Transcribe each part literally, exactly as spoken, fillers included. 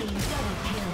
Team double kill.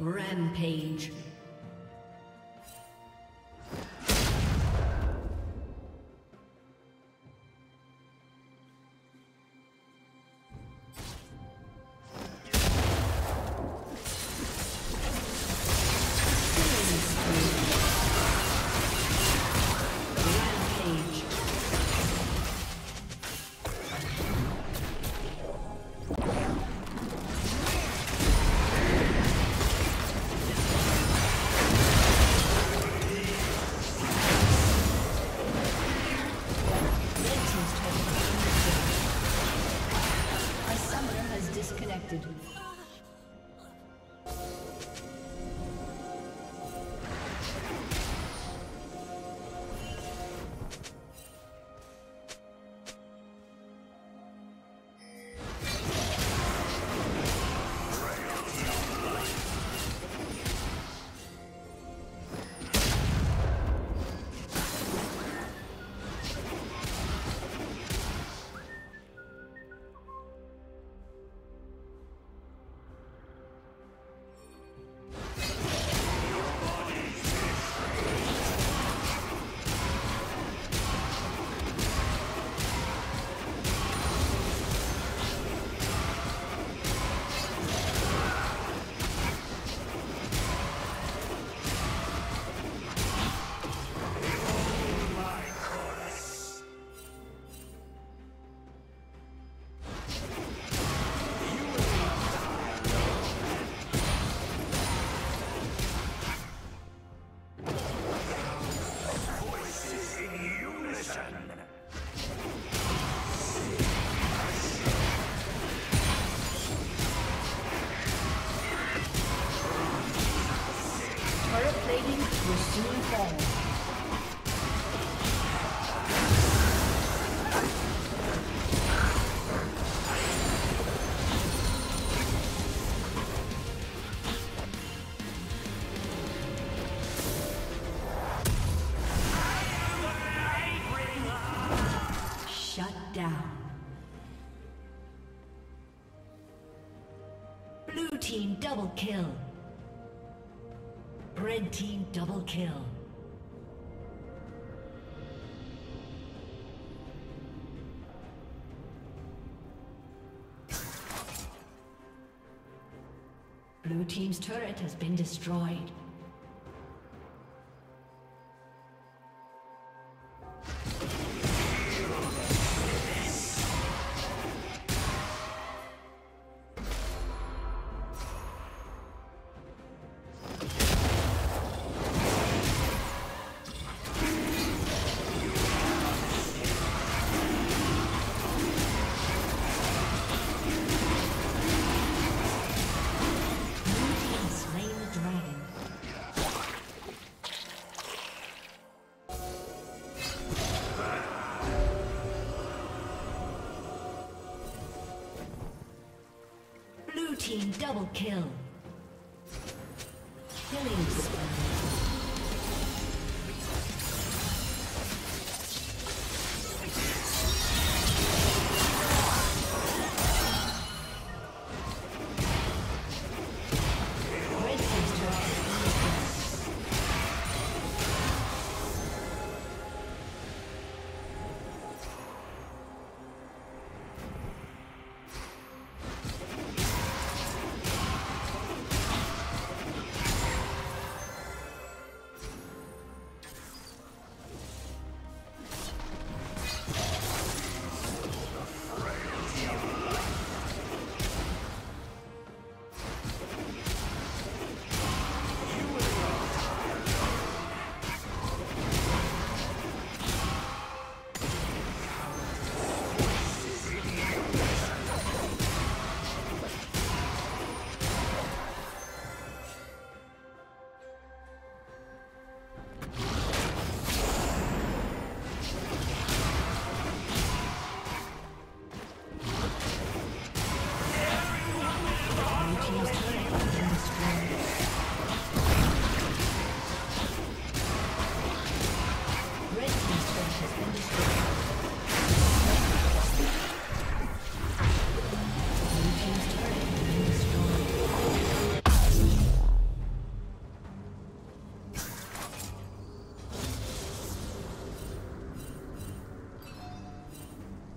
Rampage. Double kill. Red team double kill. Blue team's turret has been destroyed. Team double kill. Killing spree.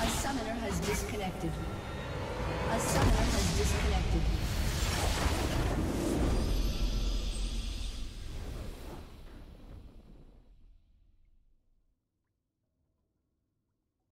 A summoner has disconnected.